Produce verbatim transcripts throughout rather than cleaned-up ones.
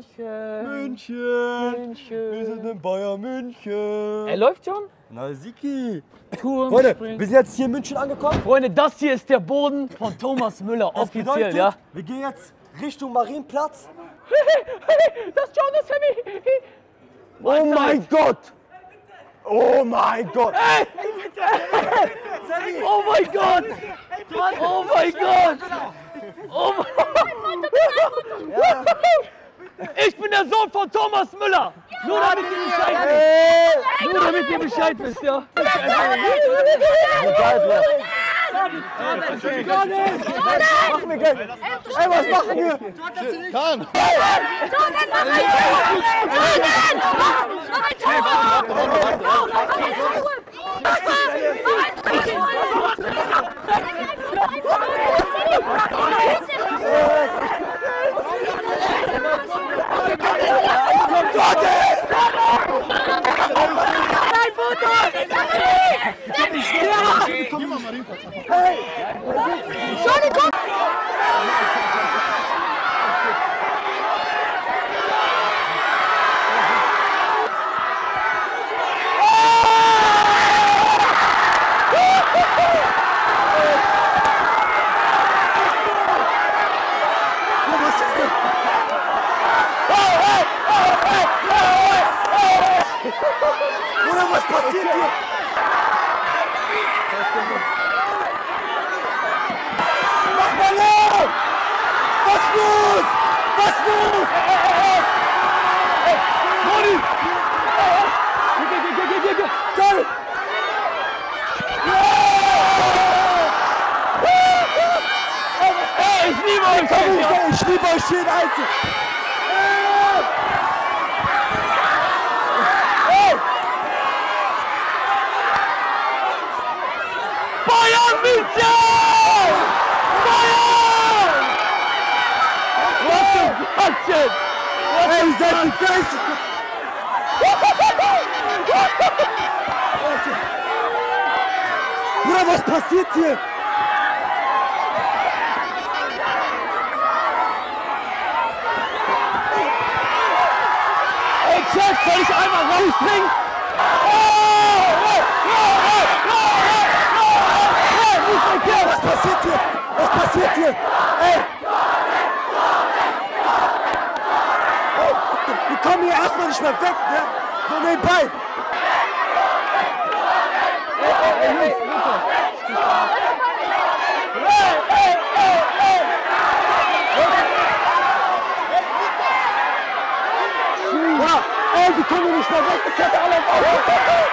München. München. München. Wir sind in Bayern München. Er läuft schon? Na, Siki. Freunde, wir sind jetzt hier in München angekommen. Freunde, das hier ist der Boden von Thomas Müller. Das offiziell, bedeutet, ja? Wir gehen jetzt Richtung Marienplatz. Das ist schon das Heavy. Oh mein Gott. Oh mein Gott! Ey! Oh mein Gott! Oh mein Gott! Oh mein Gott! Ich bin der Sohn von Thomas Müller! Nur damit ihr Bescheid wisst! Nur damit ihr Bescheid wisst, ja? Mach mir Geld! Ey, was machen wir? Kann! Ich liebe euch jeden Einzelnen. Hey. Bayern München! Bayern! Was für ein Quatschen! Hey, ihr seid die Geistes! Bruder, was passiert hier? Soll ich einmal rausspringen? Was passiert hier? Was passiert hier? Ey! Wir kommen hier erstmal nicht mehr weg, ne? So nebenbei! Ey, die kommen nicht mehr weg, die alle auf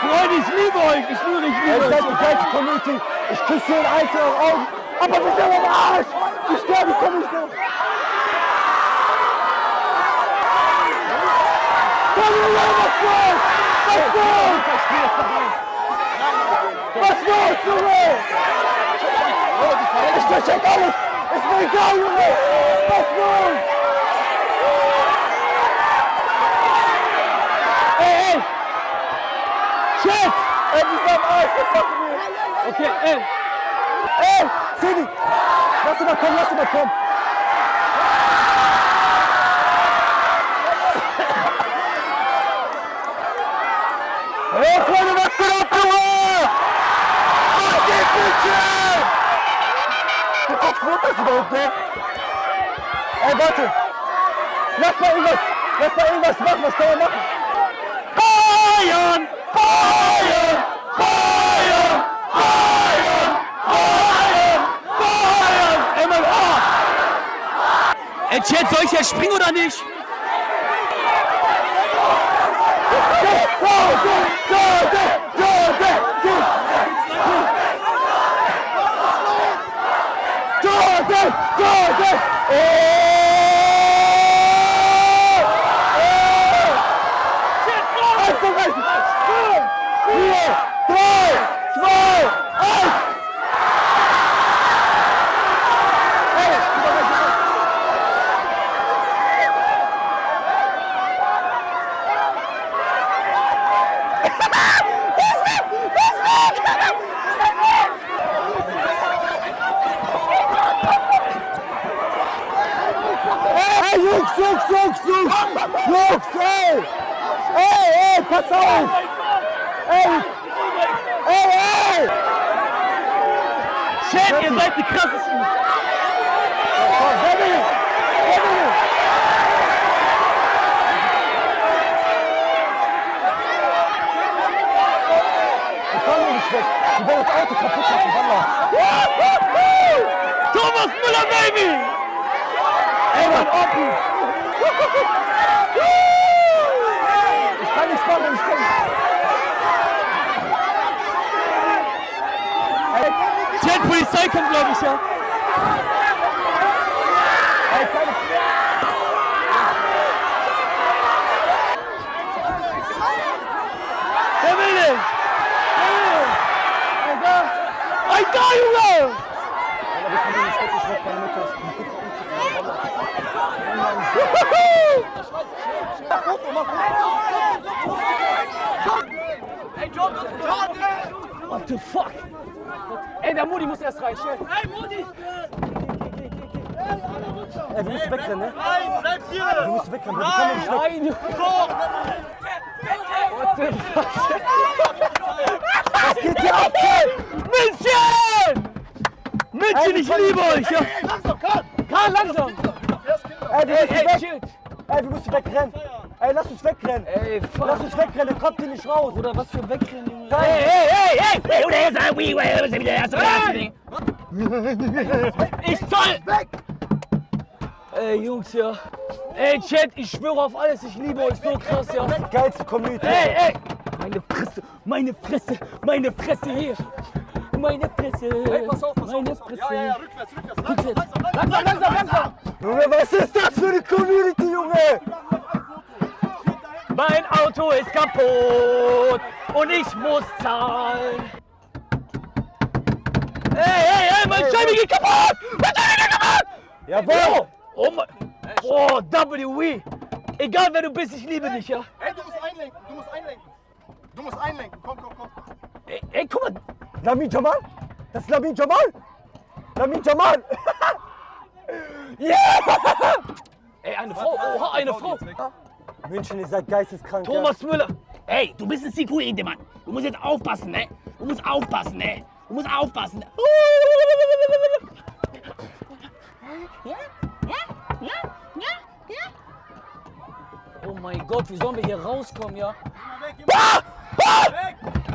Freunde, ich liebe euch, ich liebe euch, ich liebe euch. Ihr seid die geilste Community. Ich küsse jeden einzelnen auf Augen, aber das ist ja mein Arsch. Ich sterbe, ich komme nicht mehr. Was los? Was los? Was los, Junge? Ich versteck alles. Ist mir egal, Junge. Was los? Ey, ey. Shit. Ey, die sind am Arsch. Was machen wir? Okay, ey! Ey! Sidi! Lass ihn mal kommen, lass ihn mal kommen! Hey, Freunde, was geht ab, Junge? Was geht, bitte? Du guckst, wo das überhaupt, ne? Ey, warte! Lass mal irgendwas, lass mal irgendwas machen, was kann man machen? Bayern! Bayern! Bayern! Bayern! Bayern! Bayern! M M A! Ey, Chat, soll ich jetzt springen oder nicht? Vier, drei, zwei elf! elf! elf! Shit, ihr seid die krassesten! Die wollen das Auto kaputt machen, Wanderer. Thomas Müller, Baby! Ey, Mann, Opi! Ich kann nichts machen, ich kann nichts. Jet Polizei kommt, glaube ich, ja. Der will nicht! Da, Junge! What the fuck? Ey, der Modi muss erst rein, schnell! Ey, Modi! Ey, du musst wegrennen, ne? Nein, bleib hier! Du musst wegrennen, du kommst nicht weg! What the fuck? Was geht hier ab, München! München, ich liebe euch! Ja. Ey, langsam, Karl! Karl, langsam! Ey, wir müssen weg! Ey, wir müssen wegrennen! Ey, lass uns wegrennen! Ey, fuck! Lass uns wegrennen, kommt hier nicht raus! Oder was für Wegrennen, Junge! Ey, ey, ey, ey! Oder er sagt, wie, wir sind wieder erst rein! Ich soll weg! Ey, Jungs, ja! Ey, Chat, ich schwöre auf alles, ich liebe euch so krass, ja! Geilste Community! Ey, ey! Meine Fresse, meine Fresse, meine Fresse hier! Meine Fresse! Hey, pass auf, pass auf, meine Fresse! Ja, ja, ja, rückwärts, rückwärts! Rückwärts. Langsam, langsam, langsam, langsam! Junge, was ist das für eine Community, Junge? Mein Auto ist kaputt und ich muss zahlen! Ey, ey, ey, meine Scheibe geht kaputt! Meine Scheibe geht kaputt! Jawohl! Oh mein... Oh, W W E! Egal wer du bist, ich liebe dich, ja! Ey, du musst einlenken, du musst einlenken! Du musst einlenken, komm, komm, komm. Ey, ey, guck mal. Lamine Yamal? Das ist Lamine Yamal? Lamine Yamal! Yeah! Ey, eine Frau, oha, eine Frau. München, ihr seid geisteskrank. Thomas Müller. Ey, du bist ein Security, Mann. Du musst jetzt aufpassen, ne? Du musst aufpassen, ne? Du musst aufpassen. Ja, ja, ja, ja, ja. Oh mein Gott, wie sollen wir hier rauskommen, ja? Bah! Bah!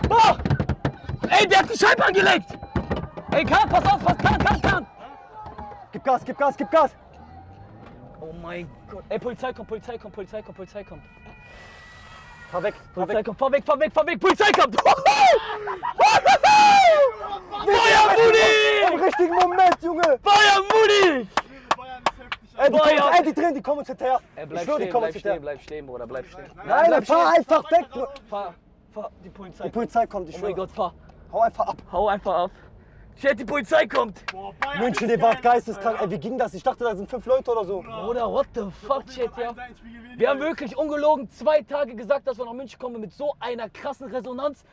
Bah! Ey, der hat die Scheibe angelegt! Ey, Karl, pass auf, pass, Karl, Karl, Karl! Gib Gas, gib Gas, gib Gas! Oh mein Gott! Ey, Polizei kommt, Polizei kommt, Polizei kommt, Polizei kommt! Fahr weg, Polizei fahr weg. kommt, fahr weg, fahr weg, fahr weg, Polizei kommt! Feuermutig! Im richtigen Moment, Junge! Feuermutig! Ey, die, Boy, kommen, ey, die drehen, die kommen uns hinterher. Ey, bleib ich schwör, stehen, die kommen bleib uns hinterher. Bleib stehen, Bruder, bleib stehen. Nein, nein, nein fahr stehen. einfach weg, Bruder. Fahr, fahr, die Polizei. Die Polizei kommt, ich schwör. Oh mein Gott, fahr. Hau einfach ab. Hau einfach ab. Shit, die Polizei kommt. Boah, Bayern, München, der war geisteskrank. Ey, wie ging das? Ich dachte, da sind fünf Leute oder so. Bruder, what the fuck, Chat, ja. Wir haben wirklich ungelogen zwei Tage gesagt, dass wir nach München kommen mit so einer krassen Resonanz.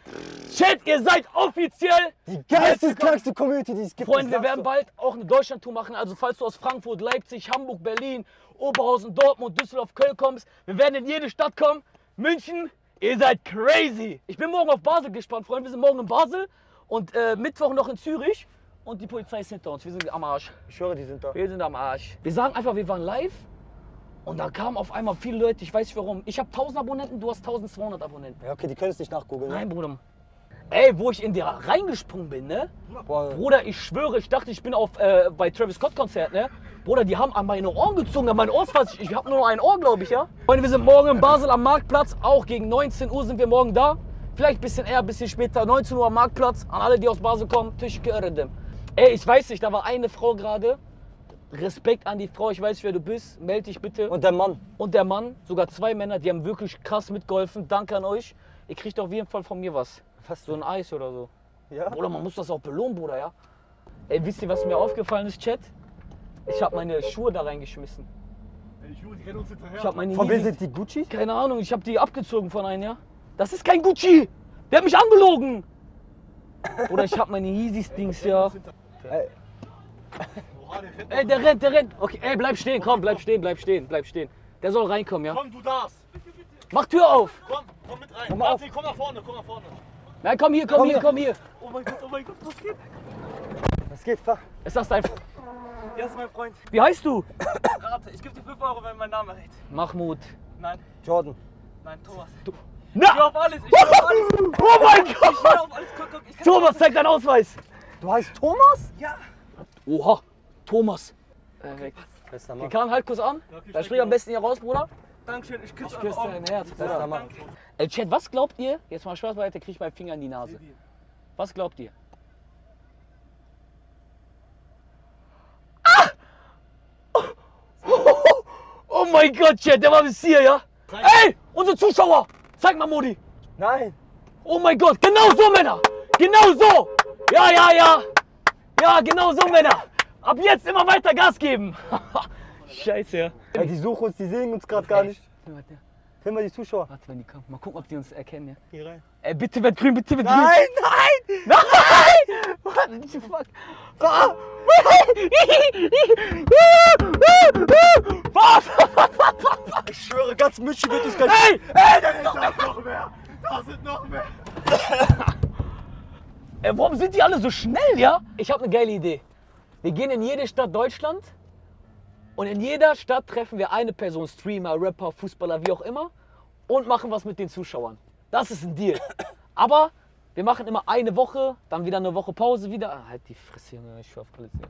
Chat, ihr seid offiziell die geisteskrankste Community, die es gibt. Freunde, wir werden bald auch eine Deutschlandtour machen. Also falls du aus Frankfurt, Leipzig, Hamburg, Berlin, Oberhausen, Dortmund, Düsseldorf, Köln kommst, wir werden in jede Stadt kommen. München, ihr seid crazy. Ich bin morgen auf Basel gespannt, Freunde. Wir sind morgen in Basel. Und äh, Mittwoch noch in Zürich und die Polizei ist hinter uns. Wir sind am Arsch. Ich höre, die sind da. Wir sind am Arsch. Wir sagen einfach, wir waren live und da kamen auf einmal viele Leute. Ich weiß nicht warum. Ich habe tausend Abonnenten, du hast tausendzweihundert Abonnenten. Ja, okay, die können es nicht nachgoogeln. Nein, Bruder. Ey, wo ich in der reingesprungen bin, ne? Boah. Bruder, ich schwöre, ich dachte, ich bin auf, äh, bei Travis Scott Konzert, ne? Bruder, die haben an meine Ohren gezogen, an mein Ohr. Ich, ich habe nur noch ein Ohr, glaube ich, ja? Freunde, wir sind morgen in Basel am Marktplatz. Auch gegen neunzehn Uhr sind wir morgen da. Vielleicht ein bisschen eher, ein bisschen später, neunzehn Uhr am Marktplatz, an alle, die aus Basel kommen, Tisch geördem. Ey, ich weiß nicht, da war eine Frau gerade, Respekt an die Frau, ich weiß, wer du bist, meld dich bitte. Und der Mann. Und der Mann, sogar zwei Männer, die haben wirklich krass mitgeholfen, danke an euch. Ihr kriegt auf jeden Fall von mir was. Fast so ein Eis oder so. Ja. Bruder, man muss das auch belohnen, Bruder, ja. Ey, wisst ihr, was mir aufgefallen ist, Chat? Ich habe meine Schuhe da reingeschmissen. Die Schuhe, die rennen uns hinterher. Ich hab meine von wem sind die Gucci? Keine Ahnung, ich habe die abgezogen von einem, ja. Das ist kein Gucci! Der hat mich angelogen! Oder ich hab meine Yeezys-Dings, ja. Ey. Ey, der rennt, der rennt! Okay, ey, bleib stehen, komm, bleib stehen, bleib stehen, bleib stehen. Der soll reinkommen, ja? Komm, du darfst! Mach Tür auf! Komm, komm mit rein! Komm, auf. Komm nach vorne, komm nach vorne! Nein, komm hier, komm, komm hier, komm hier! Oh mein Gott, oh mein Gott, was geht? Was geht, fahr! Ist das dein Freund? Ja, ist mein Freund. Wie heißt du? Rate, ich gebe dir fünf Euro, wenn mein Name redet. Mahmoud. Nein. Jordan. Nein, Thomas. Du. Na! Ich schwör auf alles, ich schwör auf alles! Oh mein Gott! Ich schwör auf alles, guck, guck! Ich kann Thomas, zeig deinen Ausweis! Du heißt Thomas? Ja! Oha! Thomas! Okay, pass. Wir kamen halt kurz an. Ja, okay, dann spring am besten hier raus, Bruder. Dankeschön, ich küsse euch auf. Ey, Chat, was glaubt ihr? Jetzt mal Spaß beiseite, krieg ich meinen Finger in die Nase. Was glaubt ihr? Ah! Oh, oh, oh. Oh mein Gott, Chat, der war bis hier, ja? Ey, unsere Zuschauer! Zeig mal, Modi! Nein! Oh mein Gott, genau so, Männer! Genau so! Ja, ja, ja! Ja, genau so, Männer! Ab jetzt immer weiter Gas geben! Scheiße, ja. Ja, die suchen uns, die sehen uns gerade gar nicht. Film mal die Zuschauer. Warte, wenn die kommen. Mal gucken, ob die uns erkennen, ja. Hier rein. Ey, bitte wird grün, bitte wird grün. Nein, nein! Nein! Warte, nicht so fuck. Was? Ich schwöre, ganz München wird uns gleich... Ey! Ey, das ist noch mehr! Da sind noch mehr! Ey, warum sind die alle so schnell, ja? Ich habe eine geile Idee. Wir gehen in jede Stadt Deutschland. Und in jeder Stadt treffen wir eine Person, Streamer, Rapper, Fußballer, wie auch immer, und machen was mit den Zuschauern. Das ist ein Deal. Aber wir machen immer eine Woche, dann wieder eine Woche Pause, wieder. Ah, halt die Fresse, Junge, ich schwör auf Polizei.